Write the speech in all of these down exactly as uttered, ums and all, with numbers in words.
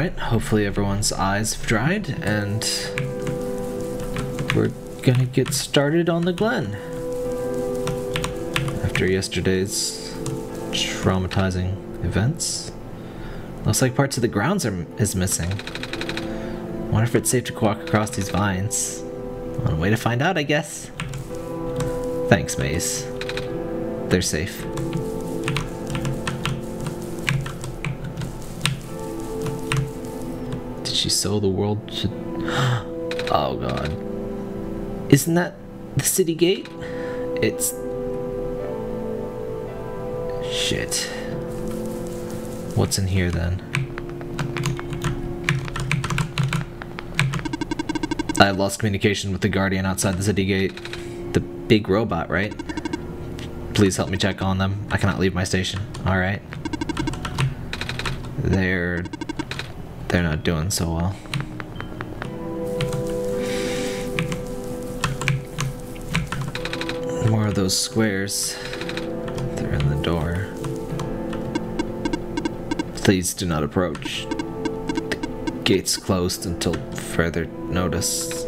Alright, hopefully everyone's eyes have dried, and we're gonna get started on the Glen. After yesterday's traumatizing events. Looks like parts of the grounds are, is missing. Wonder if it's safe to walk across these vines. One way to find out, I guess. Thanks, Maze. They're safe. Did she sow the world to... Oh god. Isn't that the city gate? It's... Shit. What's in here then? I have lost communication with the guardian outside the city gate. The big robot, right? Please help me check on them. I cannot leave my station. Alright. They're... They're not doing so well. More of those squares. They're in the door. Please do not approach. The gate's closed until further notice.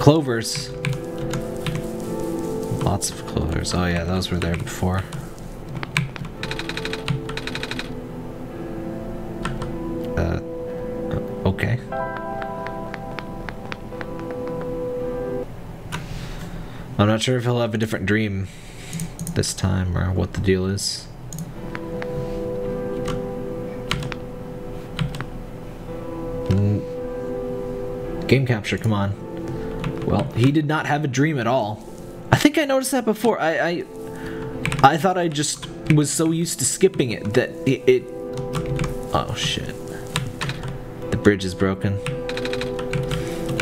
Clovers! Lots of clovers. Oh yeah, those were there before. Uh, okay. I'm not sure if he'll have a different dream this time or what the deal is. Mm. Game capture, come on. Well, he did not have a dream at all. I think I noticed that before. I I, I thought I just was so used to skipping it that it... it oh shit. The bridge is broken.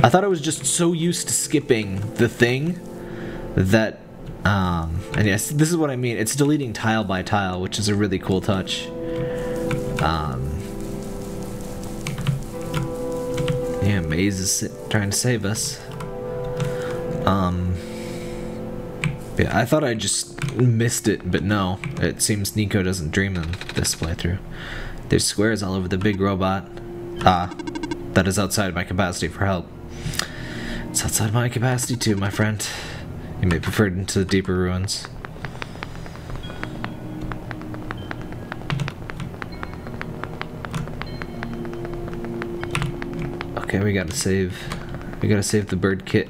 I thought I was just so used to skipping the thing that, um, and yes, this is what I mean. It's deleting tile by tile, which is a really cool touch. Um, yeah, Maze is trying to save us. Um, yeah, I thought I just missed it, but no. It seems Niko doesn't dream them this playthrough. There's squares all over the big robot. Ah, that is outside my capacity for help. It's outside my capacity too, my friend. You may be preferred into the deeper ruins. Okay, we gotta save. We gotta save the bird kit.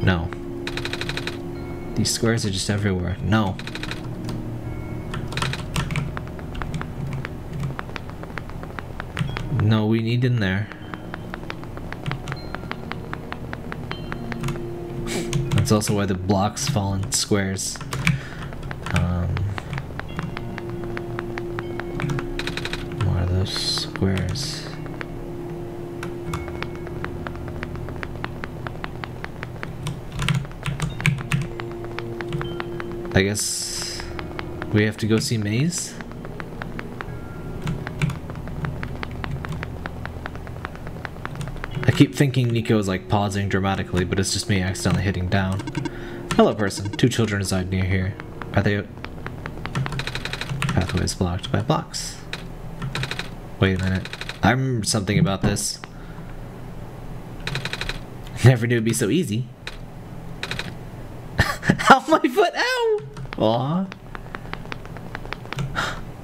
No. These squares are just everywhere. No. No, we need in there. That's also why the blocks fall in squares. Um, more of those squares. I guess we have to go see Maze? I keep thinking Niko is like pausing dramatically, but it's just me accidentally hitting down. Hello, person. Two children reside near here. Are they... Pathway is blocked by blocks. Wait a minute. I remember something about this. Never knew it'd be so easy. Ow, my foot! Ow! Aw.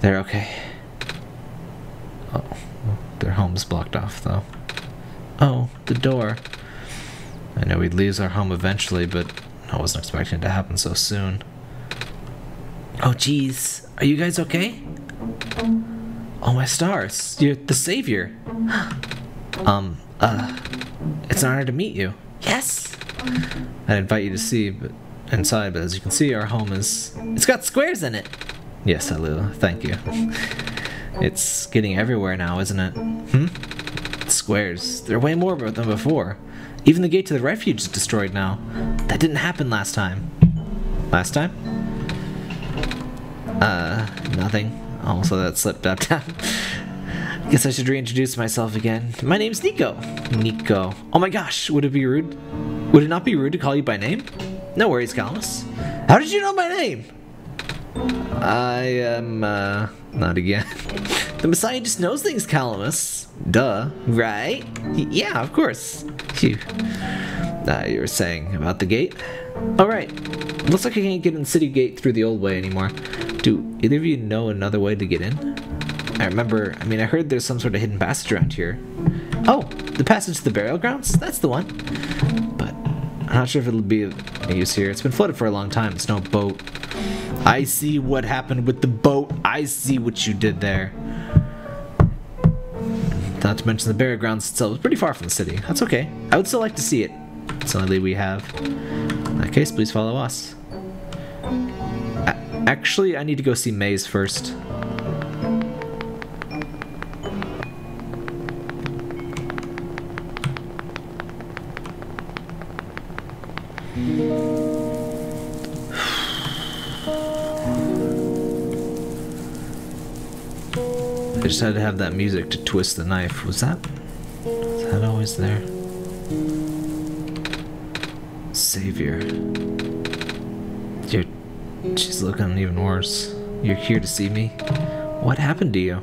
They're okay. Oh, their home's blocked off, though. Oh, the door. I know we'd lose our home eventually, but I wasn't expecting it to happen so soon. Oh, jeez. Are you guys okay? Oh, my stars. You're the savior. um, uh, it's an honor to meet you. Yes! I'd invite you to see but inside, but as you can see, our home is... It's got squares in it! Yes, Alula. Thank you. It's getting everywhere now, isn't it? Hmm? Squares. There are way more of them before. Even the gate to the refuge is destroyed now. That didn't happen last time. Last time? Uh, nothing. Also, that slipped up. Guess I should reintroduce myself again. My name's Niko. Niko. Oh my gosh, would it be rude? Would it not be rude to call you by name? No worries, Calamus. How did you know my name? I am, uh, not again. The Messiah just knows things, Calamus. Duh, right? Y yeah, of course. Phew. Uh, you were saying about the gate? Alright, looks like I can't get in the city gate through the old way anymore. Do either of you know another way to get in? I remember, I mean, I heard there's some sort of hidden passage around here. Oh, the passage to the burial grounds? That's the one. But I'm not sure if it'll be of use here. It's been flooded for a long time. It's no boat. I see what happened with the boat. I see what you did there. Not to mention the burial grounds itself is pretty far from the city. That's okay. I would still like to see it. It's the only lead we have. In that case, please follow us. A actually, I need to go see Maze first. I just had to have that music to twist the knife. Was that... was that always there? Savior. You're... she's looking even worse. You're here to see me? What happened to you?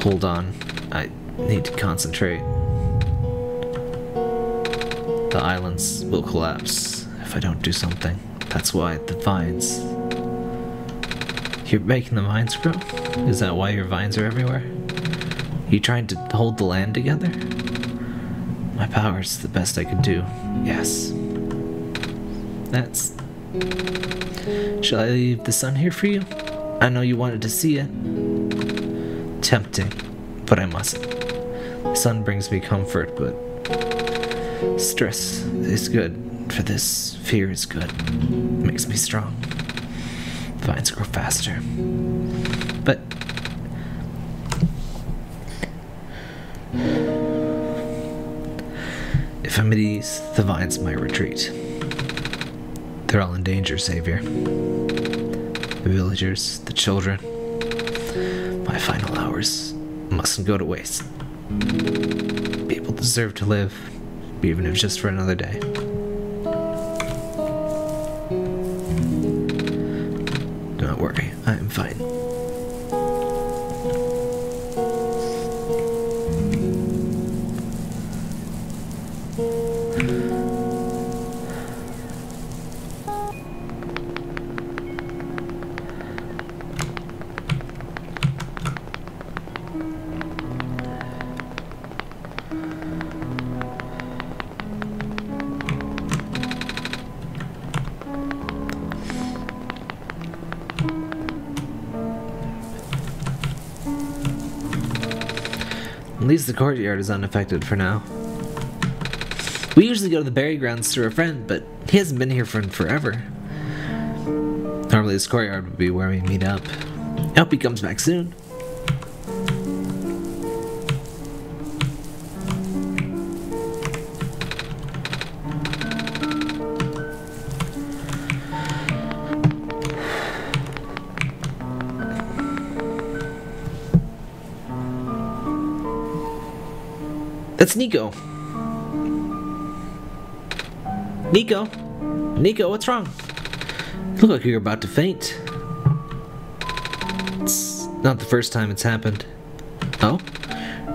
Hold on. I need to concentrate. The islands will collapse if I don't do something. That's why the vines... You're making the vines grow? Is that why your vines are everywhere? You trying to hold the land together? My power's the best I could do. Yes. That's... Shall I leave the sun here for you? I know you wanted to see it. Tempting, but I mustn't. The sun brings me comfort, but... stress is good for this. Fear is good. It makes me strong. Vines grow faster. But if I'm at ease, the vines might retreat. They're all in danger, Savior. The villagers, the children. My final hours mustn't go to waste. People deserve to live, even if just for another day. I'm fine. At least the courtyard is unaffected for now. We usually go to the burial grounds through a friend, but he hasn't been here for forever. Normally this courtyard would be where we meet up. I hope he comes back soon. That's Niko. Niko? Niko, what's wrong? You look like you're about to faint. It's not the first time it's happened. Oh?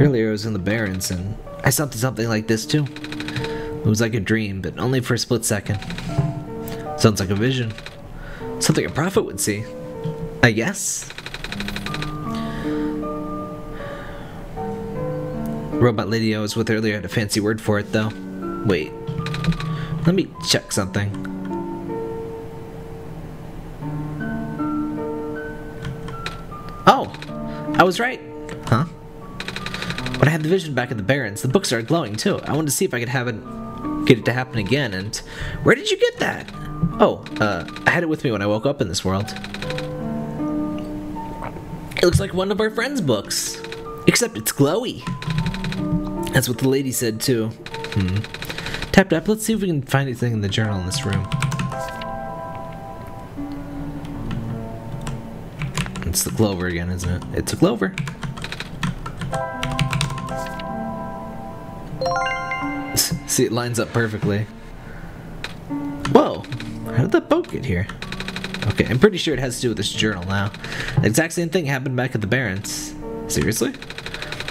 Earlier I was in the Barrens and I slept to something like this too. It was like a dream, but only for a split second. Sounds like a vision. Something a prophet would see, I guess. Robot lady I was with earlier had a fancy word for it, though. Wait. Let me check something. Oh! I was right! Huh? When I had the vision back in the Barrens, the books started glowing, too. I wanted to see if I could have it, get it to happen again, and... Where did you get that? Oh, uh, I had it with me when I woke up in this world. It looks like one of our friends' books. Except it's glowy. That's what the lady said, too. Hmm. Tap-Tap, let's see if we can find anything in the journal in this room. It's the clover again, isn't it? It's a clover. See, it lines up perfectly. Whoa! How did that boat get here? Okay, I'm pretty sure it has to do with this journal now. The exact same thing happened back at the Barrens. Seriously?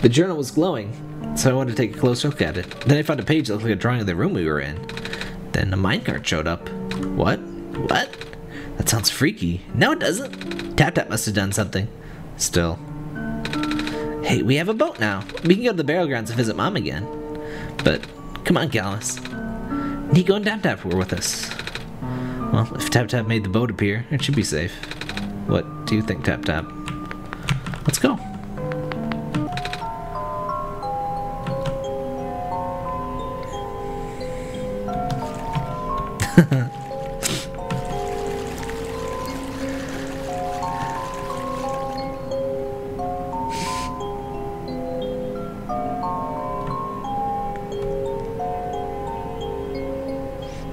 The journal was glowing, so I wanted to take a close look at it. Then I found a page that looked like a drawing of the room we were in. Then a minecart showed up. What? What? That sounds freaky. No, it doesn't. Tap-Tap must have done something. Still. Hey, we have a boat now. We can go to the burial grounds and visit Mom again. But, come on, Calamus. Niko and Tap-Tap were with us. Well, if Tap-Tap made the boat appear, it should be safe. What do you think, Tap-Tap? Let's go.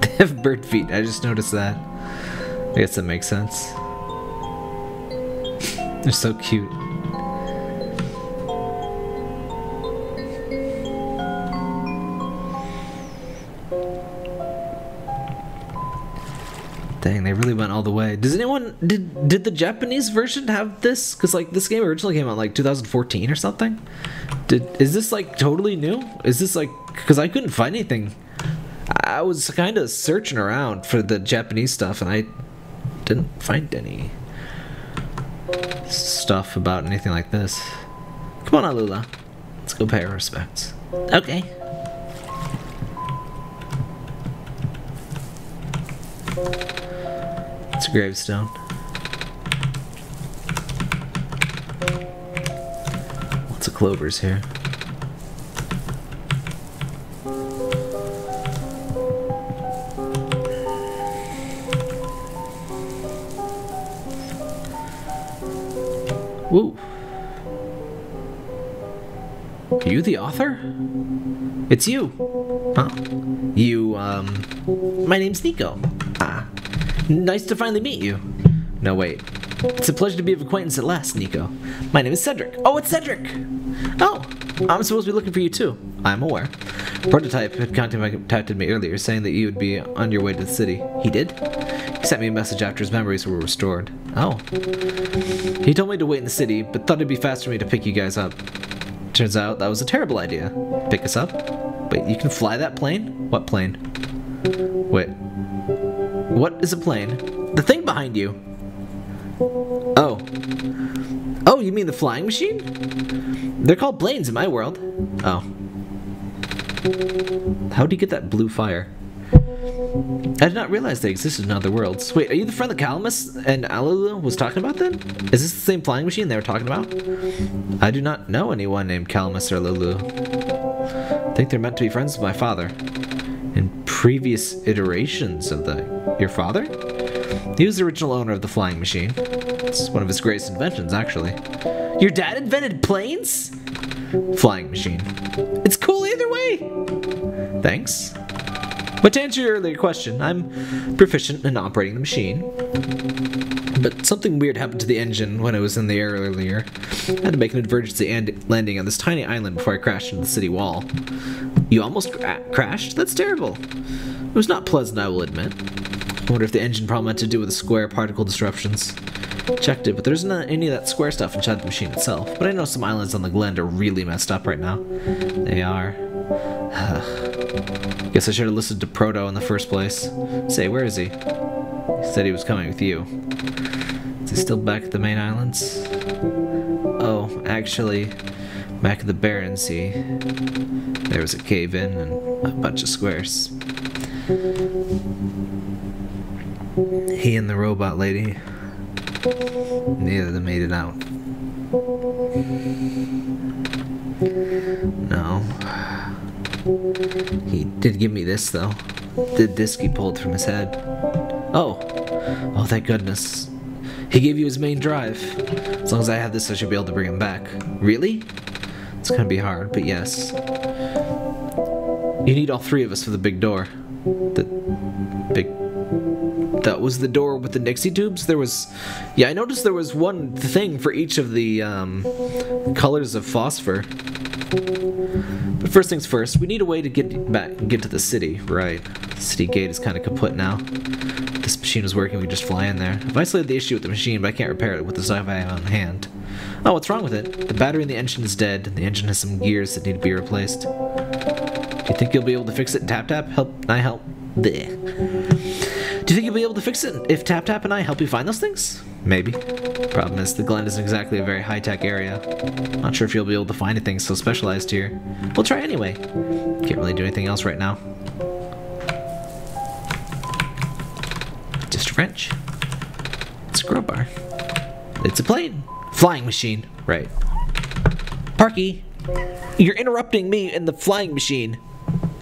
They have bird feet, I just noticed that. I guess that makes sense. They're so cute. Dang, they really went all the way. Does anyone, did did the Japanese version have this? Because like this game originally came out in like two thousand fourteen or something. Did is this like totally new? Is this like, because I couldn't find anything. I was kind of searching around for the Japanese stuff and I didn't find any stuff about anything like this. Come on, Alula. Let's go pay our respects. Okay. It's a gravestone. Lots of clovers here. Woo. Are you the author? It's you. Huh? You, um... My name's Niko. Ah. Nice to finally meet you. No, wait. It's a pleasure to be of acquaintance at last, Niko. My name is Cedric. Oh, it's Cedric! Oh! I'm supposed to be looking for you, too. I'm aware. Prototype had contacted me earlier, saying that you would be on your way to the city. He did? He sent me a message after his memories were restored. Oh. He told me to wait in the city, but thought it'd be faster for me to pick you guys up. Turns out that was a terrible idea. Pick us up? Wait, you can fly that plane? What plane? Wait. What is a plane? The thing behind you! Oh. Oh, you mean the flying machine? They're called planes in my world. Oh. How'd you get that blue fire? I did not realize they existed in other worlds. Wait, are you the friend that Calamus and Alula was talking about then? Is this the same flying machine they were talking about? I do not know anyone named Calamus or Alula. I think they're meant to be friends with my father. In previous iterations of the... Your father? He was the original owner of the flying machine. It's one of his greatest inventions, actually. Your dad invented planes? Flying machine. It's cool either way! Thanks. But to answer your earlier question, I'm proficient in operating the machine. But something weird happened to the engine when it was in the air earlier. I had to make an emergency and landing on this tiny island before I crashed into the city wall. You almost cra- crashed? That's terrible. It was not pleasant, I will admit. I wonder if the engine problem had to do with the square particle disruptions. Checked it, but there's not any of that square stuff inside the machine itself. But I know some islands on the Glen are really messed up right now. They are. Guess I should have listened to Proto in the first place. Say, where is he? He said he was coming with you. Is he still back at the main islands? Oh, actually, back at the Barrens, he... There was a cave-in and a bunch of squares. He and the robot lady... Neither of them made it out. No. He did give me this, though. The disc he pulled from his head. Oh! Oh, thank goodness. He gave you his main drive. As long as I have this, I should be able to bring him back. Really? It's gonna be hard, but yes. You need all three of us for the big door. The big... That was the door with the Nixie tubes? There was... Yeah, I noticed there was one thing for each of the, um... colors of phosphor. But first things first, we need a way to get back, get to the city, right? City gate is kind of kaput now. if this machine was working, we could just fly in there. I've isolated the issue with the machine, but I can't repair it with the stuff I have on hand. Oh, what's wrong with it? The battery in the engine is dead, and the engine has some gears that need to be replaced. Do you think you'll be able to fix it in Tap-Tap? Help, I help. Blech. Do you think you'll be able to fix it if Tap-Tap and I help you find those things? Maybe. Problem is, the Glen isn't exactly a very high-tech area. Not sure if you'll be able to find anything so specialized here. We'll try anyway. Can't really do anything else right now. Just a wrench. It's a crowbar. It's a plane. Flying machine. Right. Parky, you're interrupting me in the flying machine.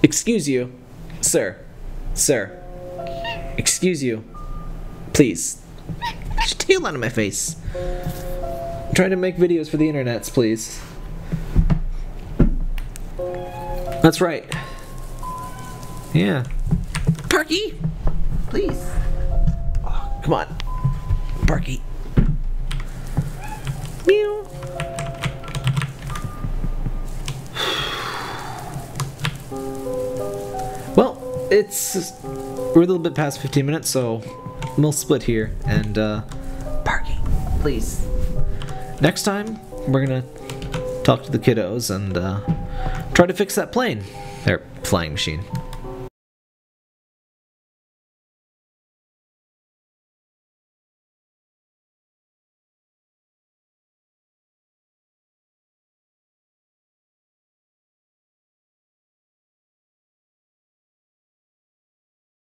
Excuse you, sir. Sir. Excuse you. Please. Get your tail out of my face. I'm trying to make videos for the internets, please. That's right. Yeah. Parky! Please. Oh, come on. Parky. Meow. Well, it's... We're a little bit past fifteen minutes, so... We'll split here, and, uh... Parky, please. Next time, we're gonna talk to the kiddos and, uh... try to fix that plane. Their flying machine.